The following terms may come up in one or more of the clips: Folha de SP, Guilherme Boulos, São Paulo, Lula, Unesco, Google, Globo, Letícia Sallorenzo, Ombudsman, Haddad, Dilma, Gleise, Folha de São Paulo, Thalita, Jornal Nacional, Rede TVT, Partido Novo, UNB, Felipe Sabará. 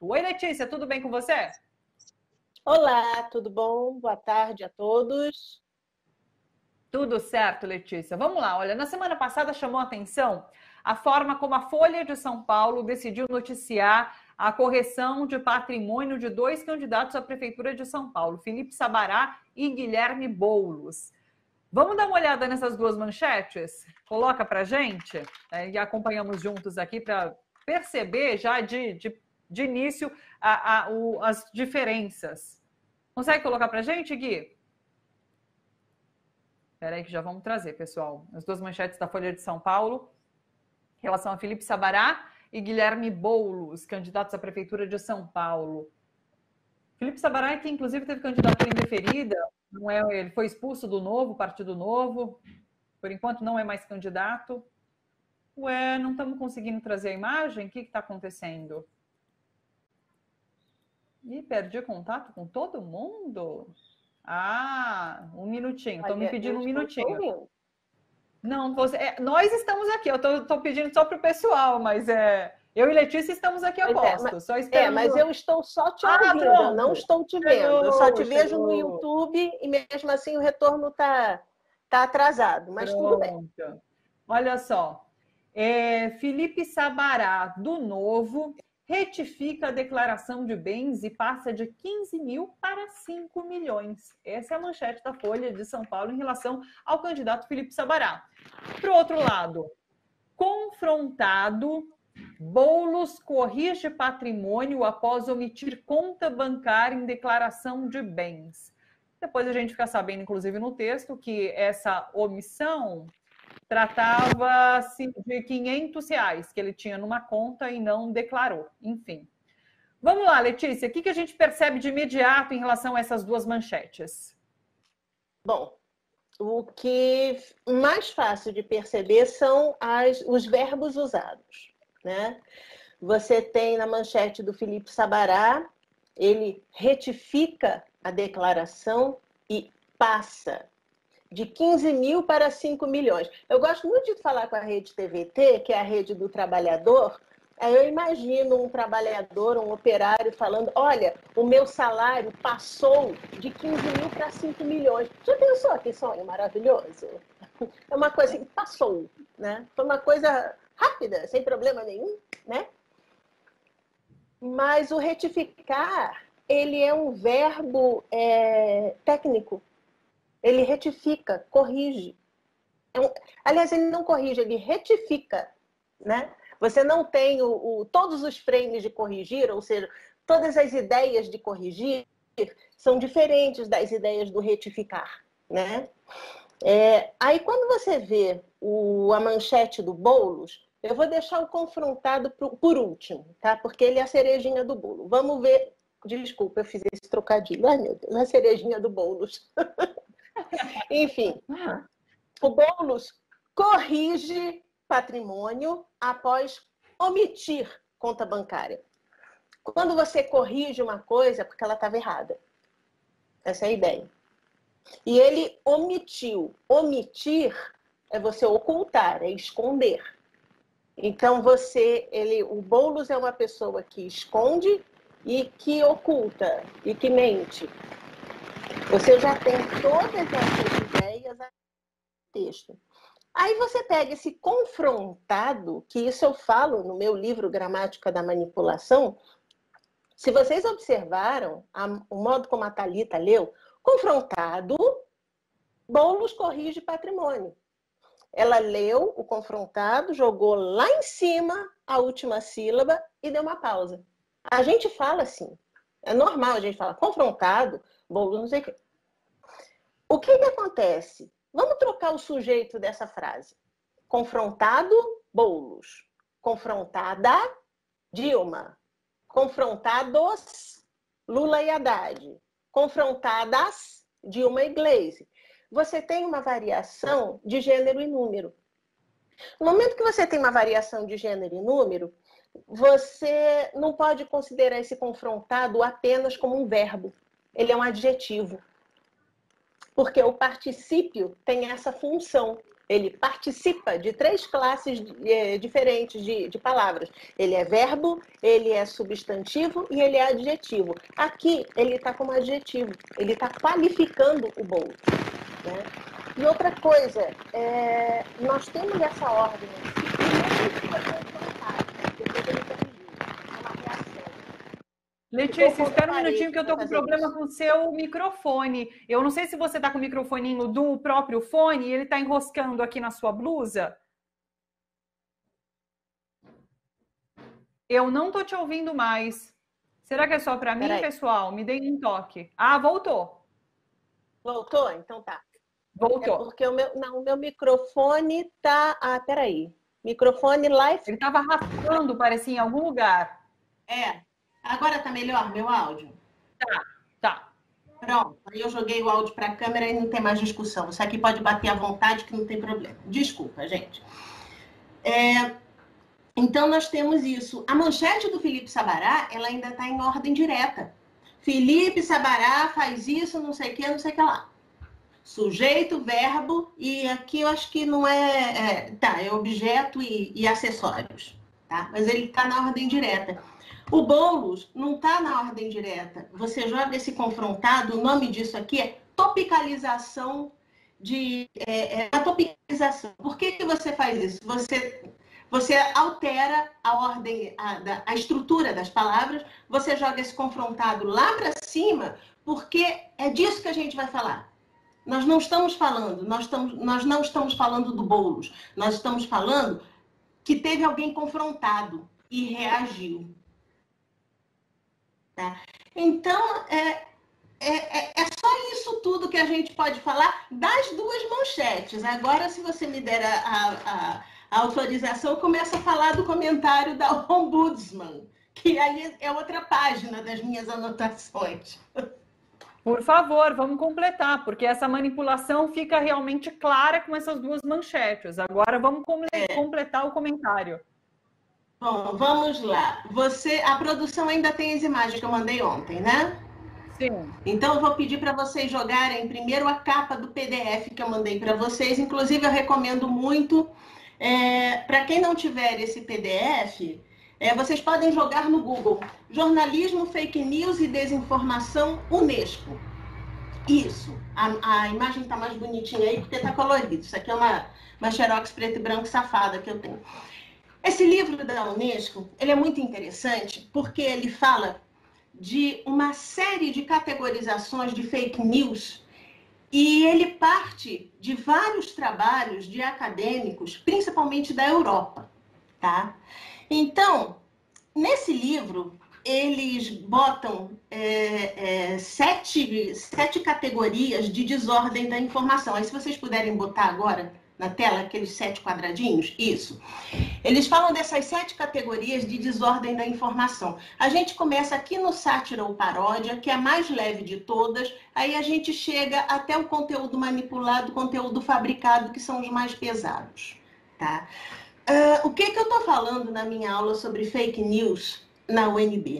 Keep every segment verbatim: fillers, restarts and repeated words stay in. Oi, Letícia, tudo bem com você? Olá, tudo bom? Boa tarde a todos. Tudo certo, Letícia. Vamos lá, olha, na semana passada chamou a atenção a forma como a Folha de São Paulo decidiu noticiar a correção de patrimônio de dois candidatos à Prefeitura de São Paulo, Felipe Sabará e Guilherme Boulos. Vamos dar uma olhada nessas duas manchetes? Coloca para a gente, né, e acompanhamos juntos aqui para perceber já de, de, de início a, a, o, as diferenças. Consegue colocar para a gente, Gui? Espera aí que já vamos trazer, pessoal. As duas manchetes da Folha de São Paulo em relação a Felipe Sabará e Guilherme Boulos, candidatos à Prefeitura de São Paulo. Felipe Sabará, que inclusive teve candidatura indeferida, não é, ele foi expulso do Novo, Partido Novo, por enquanto não é mais candidato. Ué, não estamos conseguindo trazer a imagem? O que está acontecendo? Ih, perdi contato com todo mundo? Ah, um minutinho. Estão me pedindo um minutinho. Não, você, é, nós estamos aqui. Eu estou pedindo só para o pessoal, mas é, eu e Letícia estamos aqui a posto. É, só é, mas eu estou só te ouvindo, ah, não estou te vendo. Chegou, eu só te chegou. vejo no YouTube e mesmo assim o retorno está tá atrasado, mas pronto. Tudo bem. Olha só, é, Felipe Sabará, do Novo, retifica a declaração de bens e passa de quinze mil para cinco milhões. Essa é a manchete da Folha de São Paulo em relação ao candidato Felipe Sabará. Por outro lado, confrontado, Boulos corrige patrimônio após omitir conta bancária em declaração de bens. Depois a gente fica sabendo, inclusive no texto, que essa omissão tratava-se de quinhentos reais que ele tinha numa conta e não declarou. Enfim. Vamos lá, Letícia. O que a gente percebe de imediato em relação a essas duas manchetes? Bom, o que mais fácil de perceber são as, os verbos usados, né? Você tem na manchete do Felipe Sabará, ele retifica a declaração e passa de quinze mil para cinco milhões. Eu gosto muito de falar com a Rede T V T, que é a rede do trabalhador. Aí eu imagino um trabalhador, um operário falando, olha, o meu salário passou de quinze mil para cinco milhões. Já pensou que sonho maravilhoso? É uma coisa assim, passou, né? Foi uma coisa rápida, sem problema nenhum, né? Mas o retificar, ele é um verbo é, técnico. Ele retifica, corrige. É um... Aliás, ele não corrige, ele retifica, né? Você não tem o, o, todos os frames de corrigir, ou seja, todas as ideias de corrigir são diferentes das ideias do retificar, né? É, aí, quando você vê o, a manchete do Boulos, eu vou deixar o confrontado por, por último, tá? Porque ele é a cerejinha do bolo. Vamos ver... Desculpa, eu fiz esse trocadilho. Ai, meu Deus, a cerejinha do Boulos. Enfim, o Boulos corrige patrimônio após omitir conta bancária. Quando você corrige uma coisa, é porque ela estava errada. Essa é a ideia. E ele omitiu. Omitir é você ocultar, é esconder. Então, você, ele, o Boulos é uma pessoa que esconde e que oculta, e que mente. Você já tem todas essas ideias no texto. Aí você pega esse confrontado, que isso eu falo no meu livro Gramática da Manipulação. Se vocês observaram a, o modo como a Thalita leu, confrontado, Boulos corrige patrimônio. Ela leu o confrontado, jogou lá em cima a última sílaba e deu uma pausa. A gente fala assim, é normal, a gente fala confrontado, Boulos, não sei o quê. O que que acontece? Vamos trocar o sujeito dessa frase. Confrontado, Boulos. Confrontada, Dilma. Confrontados, Lula e Haddad. Confrontadas, Dilma e Gleise. Você tem uma variação de gênero e número. No momento que você tem uma variação de gênero e número, você não pode considerar esse confrontado apenas como um verbo. Ele é um adjetivo. Porque o particípio tem essa função Ele participa de três classes é, diferentes de, de palavras. Ele é verbo, ele é substantivo e ele é adjetivo. Aqui, ele está como adjetivo. Ele está qualificando o Boulos, né? E outra coisa, é, nós temos essa ordem Letícia, espera um minutinho que eu estou com problema com o seu microfone. Eu não sei se você está com o microfoninho do próprio fone e ele está enroscando aqui na sua blusa. Eu não estou te ouvindo mais. Será que é só para mim, pessoal? Me deem um toque. Ah, voltou. Voltou? Então tá. Voltou. É porque o meu, não, o meu microfone tá... Ah, peraí. Microfone live... Ele estava raspando, parecia, em algum lugar. É. Agora tá melhor meu áudio? Tá, tá. Pronto, aí eu joguei o áudio para a câmera e não tem mais discussão. Isso aqui pode bater à vontade que não tem problema. Desculpa, gente. É... Então, nós temos isso. A manchete do Felipe Sabará, ela ainda está em ordem direta. Felipe Sabará faz isso, não sei o que, não sei o que lá. Sujeito, verbo, e aqui eu acho que não é... é... Tá, é objeto e, e acessórios, tá? Mas ele está na ordem direta. O Boulos não está na ordem direta. Você joga esse confrontado, o nome disso aqui é topicalização de... É, é, a topicalização. Por que que você faz isso? Você, você altera a ordem, a, a estrutura das palavras, você joga esse confrontado lá para cima, porque é disso que a gente vai falar. Nós não estamos falando, nós, estamos, nós não estamos falando do Boulos, nós estamos falando que teve alguém confrontado e reagiu. Tá? Então, é, é, é só isso tudo que a gente pode falar das duas manchetes. Agora, se você me der a, a, a autorização, começa a falar do comentário da Ombudsman, que aí é outra página das minhas anotações. Por favor, vamos completar, porque essa manipulação fica realmente clara com essas duas manchetes. Agora vamos é. completar o comentário. Bom, vamos lá. Você, a produção ainda tem as imagens que eu mandei ontem, né? Sim. Então, eu vou pedir para vocês jogarem primeiro a capa do P D F que eu mandei para vocês. Inclusive, eu recomendo muito. É, para quem não tiver esse P D F, é, vocês podem jogar no Google. Jornalismo, fake news e desinformação, Unesco. Isso. A, a imagem está mais bonitinha aí porque está colorido. Isso aqui é uma, uma xerox preto e branco safada que eu tenho. Esse livro da Unesco, ele é muito interessante porque ele fala de uma série de categorizações de fake news e ele parte de vários trabalhos de acadêmicos, principalmente da Europa, tá? Então, nesse livro, eles botam é, é, sete, sete categorias de desordem da informação. Aí, se vocês puderem botar agora... na tela, aqueles sete quadradinhos, isso. Eles falam dessas sete categorias de desordem da informação. A gente começa aqui no sátira ou paródia, que é a mais leve de todas, aí a gente chega até o conteúdo manipulado, o conteúdo fabricado, que são os mais pesados, tá? Uh, o que que eu tô falando na minha aula sobre fake news na U N B?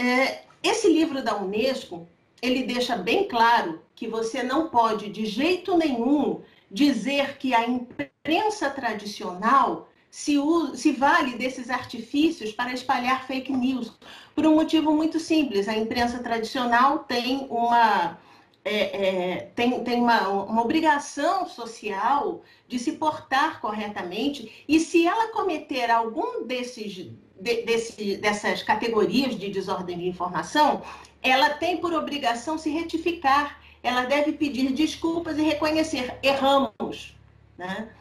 Uh, esse livro da Unesco, ele deixa bem claro que você não pode, de jeito nenhum, dizer que a imprensa tradicional se, usa, se vale desses artifícios para espalhar fake news, por um motivo muito simples. A imprensa tradicional tem uma, é, é, tem, tem uma, uma obrigação social de se portar corretamente e se ela cometer algum desses, de, desse, dessas categorias de desordem de informação, ela tem por obrigação se retificar. Ela deve pedir desculpas e reconhecer, erramos, né?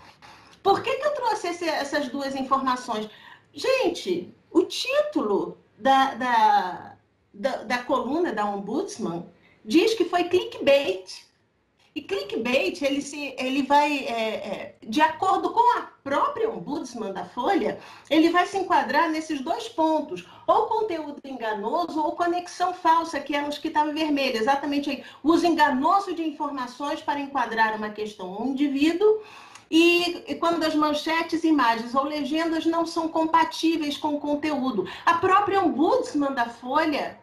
Por que que eu trouxe esse, essas duas informações? Gente, o título da, da, da, da coluna da Ombudsman diz que foi clickbait. E clickbait, ele, se, ele vai, é, é, de acordo com a própria Ombudsman da Folha, ele vai se enquadrar nesses dois pontos. Ou conteúdo enganoso ou conexão falsa, que eram os que estavam vermelhos. Exatamente aí. Uso enganoso de informações para enquadrar uma questão ou um indivíduo. E, e quando as manchetes, imagens ou legendas não são compatíveis com o conteúdo. A própria Ombudsman da Folha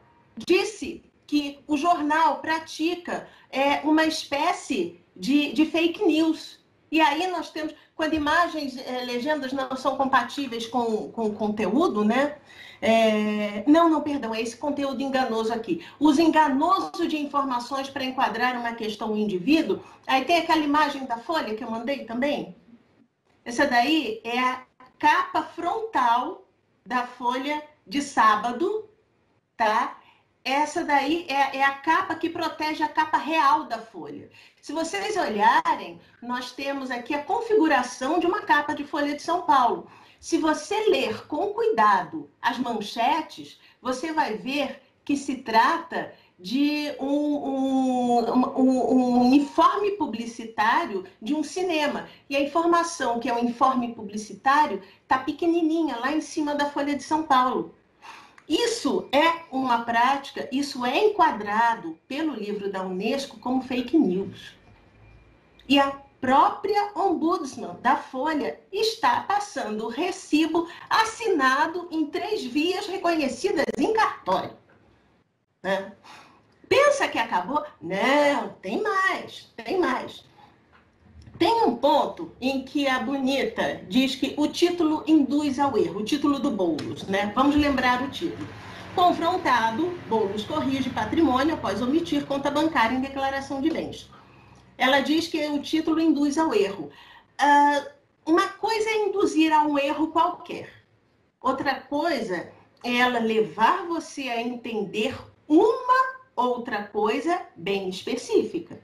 disse que o jornal pratica é, uma espécie de, de fake news. E aí nós temos, quando imagens, eh, legendas não são compatíveis com o conteúdo, né? É, não, não, perdão, é esse conteúdo enganoso aqui. Uso enganoso de informações para enquadrar uma questão, um indivíduo. Aí tem aquela imagem da Folha que eu mandei também. Essa daí é a capa frontal da Folha de sábado, tá? Essa daí é, é a capa que protege a capa real da Folha. Se vocês olharem, nós temos aqui a configuração de uma capa de Folha de São Paulo. Se você ler com cuidado as manchetes, você vai ver que se trata de um, um, um, um uniforme publicitário de um cinema. E a informação que é um informe publicitário está pequenininha, lá em cima da Folha de São Paulo. Isso é uma prática, isso é enquadrado pelo livro da Unesco como fake news. E a própria Ombudsman da Folha está passando o recibo assinado em três vias reconhecidas em cartório. Né? Pensa que acabou? Não, tem mais, tem mais. Tem um ponto em que a Bonita diz que o título induz ao erro, o título do Boulos, né? Vamos lembrar o título. Confrontado, Boulos corrige patrimônio após omitir conta bancária em declaração de bens. Ela diz que o título induz ao erro. Ah, uma coisa é induzir a um erro qualquer. Outra coisa é ela levar você a entender uma outra coisa bem específica.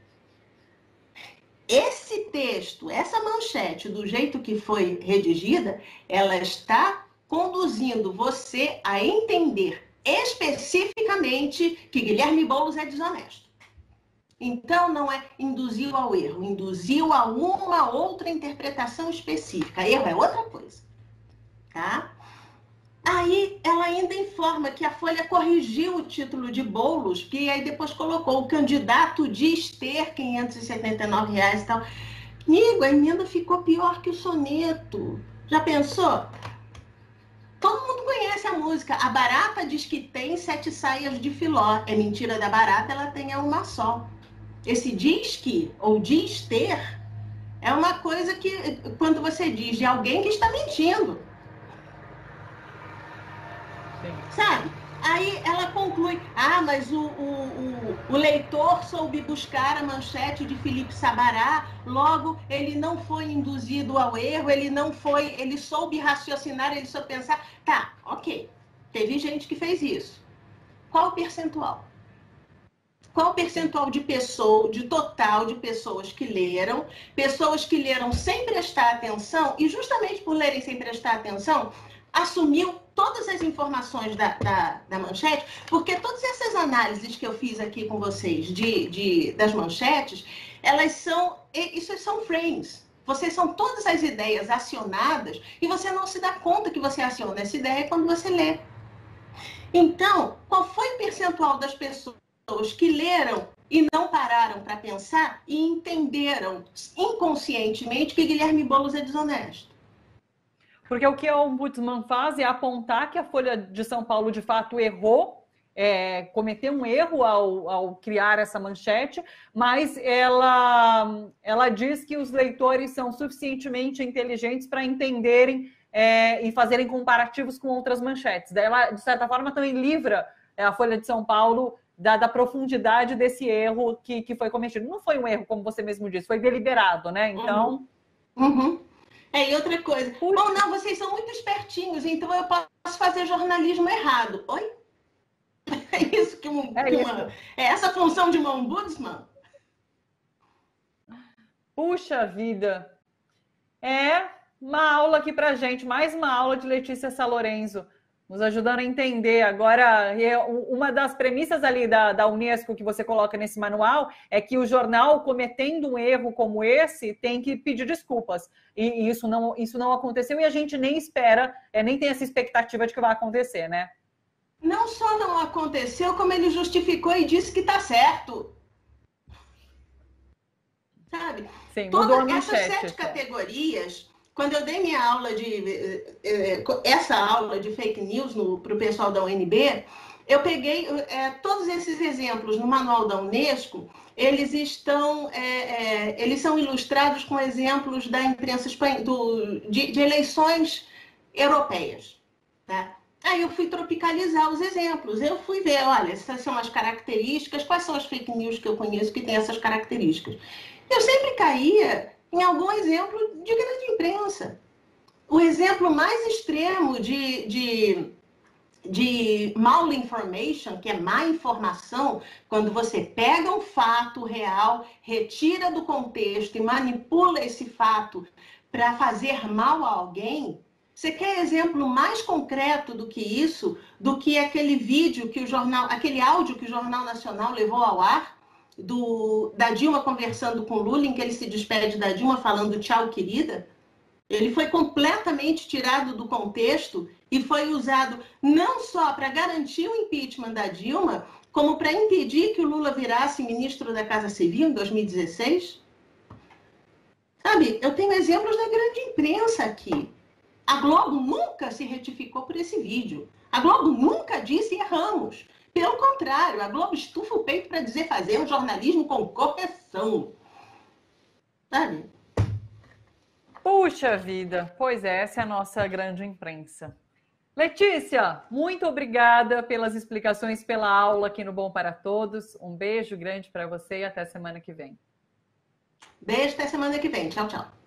Esse texto, essa manchete, do jeito que foi redigida, ela está conduzindo você a entender especificamente que Guilherme Boulos é desonesto. Então, não é induziu ao erro, induziu a uma outra interpretação específica. Erro é outra coisa. Tá? Aí, ela ainda informa que a Folha corrigiu o título de Boulos, que aí depois colocou o candidato diz ter quinhentos e setenta e nove reais e tal. Amigo, a emenda ficou pior que o soneto. Já pensou? Todo mundo conhece a música. A barata diz que tem sete saias de filó. É mentira da barata, ela tem uma só. Esse diz que, ou diz ter, é uma coisa que, quando você diz de alguém que está mentindo. Sabe? Aí ela conclui, ah, mas o, o, o, o leitor soube buscar a manchete de Felipe Sabará, logo ele não foi induzido ao erro, ele não foi, ele soube raciocinar, ele soube pensar. Tá, ok, teve gente que fez isso. Qual o percentual? Qual o percentual de pessoa, de total de pessoas que leram, pessoas que leram sem prestar atenção, e justamente por lerem sem prestar atenção, assumiu todas as informações da, da, da manchete, porque todas essas análises que eu fiz aqui com vocês de, de, das manchetes, elas são, isso são frames. Vocês são todas as ideias acionadas e você não se dá conta que você aciona essa ideia quando você lê. Então, qual foi o percentual das pessoas que leram e não pararam para pensar e entenderam inconscientemente que Guilherme Boulos é desonesto? Porque o que a Ombudsman faz é apontar que a Folha de São Paulo, de fato, errou, é, cometeu um erro ao, ao criar essa manchete, mas ela, ela diz que os leitores são suficientemente inteligentes para entenderem é, e fazerem comparativos com outras manchetes. Daí ela, de certa forma, também livra a Folha de São Paulo da, da profundidade desse erro que, que foi cometido. Não foi um erro, como você mesmo disse, foi deliberado, né? Então... Uhum. Uhum. É, e outra coisa. Bom, não, vocês são muito espertinhos, então eu posso fazer jornalismo errado. Oi? É isso que, um, é, que isso. Uma, é essa função de uma ombudsman? Puxa vida! É uma aula aqui pra gente, mais uma aula de Letícia Sallorenzo, nos ajudando a entender. Agora, uma das premissas ali da, da Unesco que você coloca nesse manual é que o jornal, cometendo um erro como esse, tem que pedir desculpas. E isso não, isso não aconteceu e a gente nem espera, é, nem tem essa expectativa de que vai acontecer, né? Não só não aconteceu, como ele justificou e disse que tá certo. Sabe? Sim, todas essas sete categorias... Quando eu dei minha aula de, essa aula de fake news para o pessoal da U N B, Eu peguei é, todos esses exemplos no manual da Unesco, eles estão, é, é, eles são ilustrados com exemplos da imprensa espanhola, do, de, de eleições europeias, tá? Aí eu fui tropicalizar os exemplos, eu fui ver, olha, essas são as características, quais são as fake news que eu conheço que tem essas características. Eu sempre caía em algum exemplo de grande imprensa. O exemplo mais extremo de... de de mal information, que é má informação, quando você pega um fato real, retira do contexto e manipula esse fato para fazer mal a alguém. Você quer exemplo mais concreto do que isso, do que aquele vídeo que o jornal, aquele áudio que o Jornal Nacional levou ao ar, do, da Dilma conversando com o Lula, em que ele se despede da Dilma falando tchau, querida? Ele foi completamente tirado do contexto e foi usado não só para garantir o impeachment da Dilma, como para impedir que o Lula virasse ministro da Casa Civil em dois mil e dezesseis. Sabe, eu tenho exemplos da grande imprensa aqui. A Globo nunca se retificou por esse vídeo. A Globo nunca disse erramos. Pelo contrário, a Globo estufa o peito para dizer fazer um jornalismo com correção. Sabe? Puxa vida, pois é, essa é a nossa grande imprensa. Letícia, muito obrigada pelas explicações, pela aula aqui no Bom para Todos. Um beijo grande para você e até semana que vem. Beijo, até semana que vem. Tchau, tchau.